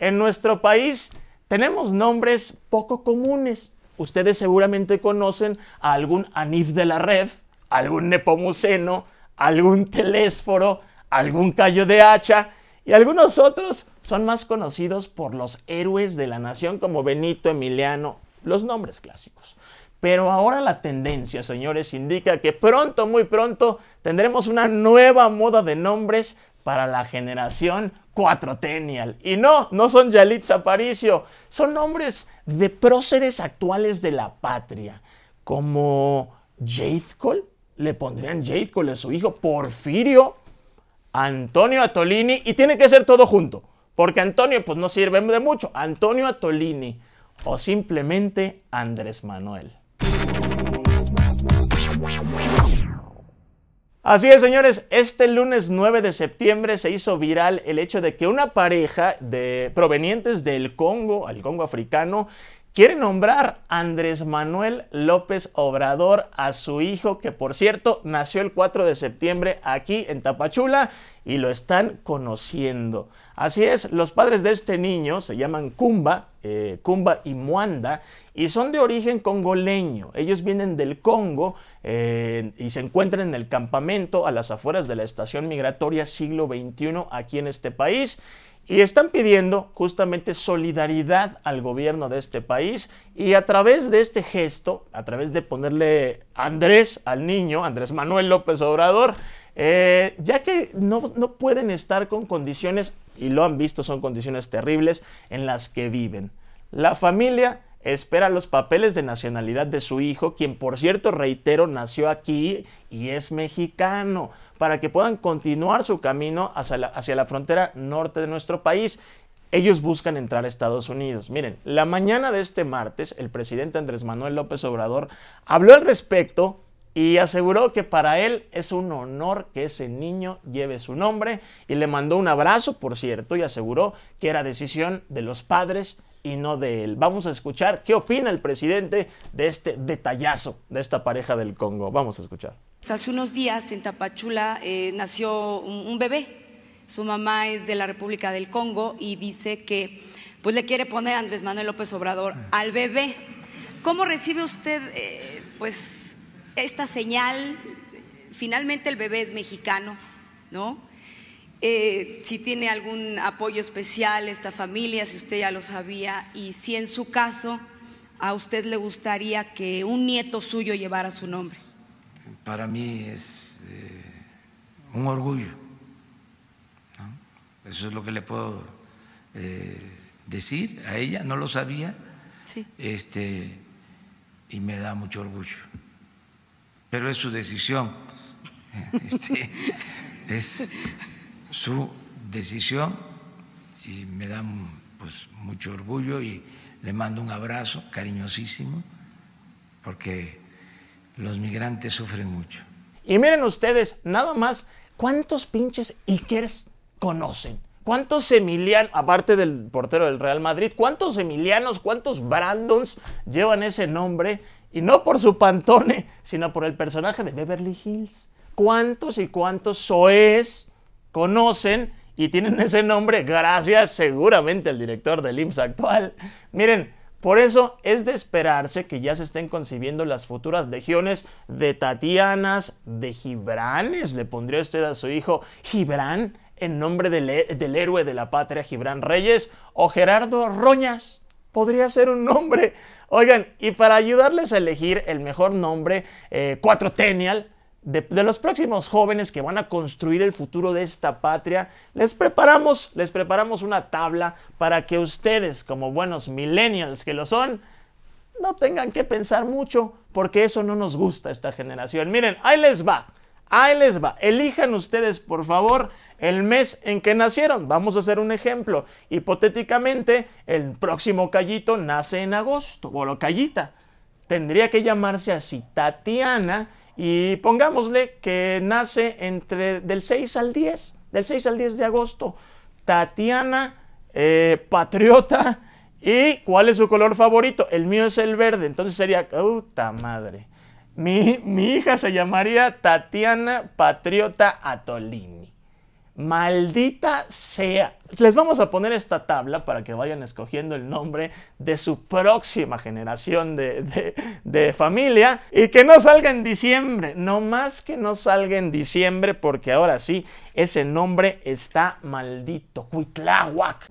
En nuestro país tenemos nombres poco comunes. Ustedes seguramente conocen a algún Anif de la Ref, algún Nepomuceno, algún Telésforo, algún Callo de Hacha, y algunos otros son más conocidos por los héroes de la nación como Benito, Emiliano, los nombres clásicos. Pero ahora la tendencia, señores, indica que pronto, muy pronto, tendremos una nueva moda de nombres para la generación 4tenial. Y no son Yalitza Aparicio, son nombres de próceres actuales de la patria, como Jade Cole, le pondrían Jade Cole a su hijo, Porfirio, Antonio Atolini, y tiene que ser todo junto, porque Antonio pues no sirve de mucho, Antonio Atolini, o simplemente Andrés Manuel. Así es, señores, este lunes 9 de septiembre se hizo viral el hecho de que una pareja de provenientes del Congo, al Congo africano, quiere nombrar Andrés Manuel López Obrador a su hijo, que por cierto nació el 4 de septiembre aquí en Tapachula y lo están conociendo. Así es, los padres de este niño se llaman Kumba y Muanda, y son de origen congoleño. Ellos vienen del Congo y se encuentran en el campamento a las afueras de la estación migratoria siglo XXI aquí en este país, y están pidiendo justamente solidaridad al gobierno de este país, y a través de este gesto, a través de ponerle Andrés al niño, Andrés Manuel López Obrador, ya que no pueden estar con condiciones, y lo han visto, son condiciones terribles en las que viven. La familia espera los papeles de nacionalidad de su hijo, quien por cierto, reitero, nació aquí y es mexicano, para que puedan continuar su camino hacia la frontera norte de nuestro país. Ellos buscan entrar a Estados Unidos. Miren, la mañana de este martes, el presidente Andrés Manuel López Obrador habló al respecto y aseguró que para él es un honor que ese niño lleve su nombre, y le mandó un abrazo, por cierto, y aseguró que era decisión de los padres y no de él. Vamos a escuchar qué opina el presidente de este detallazo de esta pareja del Congo. Vamos a escuchar. Hace unos días en Tapachula nació un bebé. Su mamá es de la República del Congo y dice que pues le quiere poner Andrés Manuel López Obrador al bebé. ¿Cómo recibe usted pues esta señal? Finalmente el bebé es mexicano, ¿no? Si tiene algún apoyo especial esta familia, si usted ya lo sabía, y si en su caso a usted le gustaría que un nieto suyo llevara su nombre. Para mí es un orgullo, ¿no? Eso es lo que le puedo decir a ella, no lo sabía, sí. Y me da mucho orgullo, pero es su decisión, es su decisión, y me da pues mucho orgullo, y le mando un abrazo cariñosísimo porque los migrantes sufren mucho. Y miren ustedes, nada más, ¿cuántos pinches Ikers conocen? ¿Cuántos Emilianos, aparte del portero del Real Madrid, cuántos Emilianos, cuántos Brandons llevan ese nombre? Y no por su pantone, sino por el personaje de Beverly Hills. ¿Cuántos y cuántos Zoés conocen y tienen ese nombre gracias seguramente al director del IMSS actual? Miren, por eso es de esperarse que ya se estén concibiendo las futuras legiones de Tatianas, de Gibranes. Le pondría usted a su hijo Gibran en nombre del héroe de la patria Gibran Reyes, o Gerardo Roñas. Podría ser un nombre. Oigan, y para ayudarles a elegir el mejor nombre 4tenial de los próximos jóvenes que van a construir el futuro de esta patria, les preparamos una tabla para que ustedes, como buenos millennials que lo son, no tengan que pensar mucho, porque eso no nos gusta a esta generación. Miren, ahí les va. Elijan ustedes, por favor, el mes en que nacieron. Vamos a hacer un ejemplo. Hipotéticamente, el próximo Callito nace en agosto, o lo Callita. Tendría que llamarse así, Tatiana. Y pongámosle que nace del 6 al 10 de agosto. Tatiana, patriota. ¿Y cuál es su color favorito? El mío es el verde, entonces sería, ¡puta madre! Mi hija se llamaría Tatiana Patriota Atolini. Maldita sea. Les vamos a poner esta tabla para que vayan escogiendo el nombre de su próxima generación de familia. Y que no salga en diciembre. No más que no salga en diciembre, porque ahora sí, ese nombre está maldito. Cuitláhuac.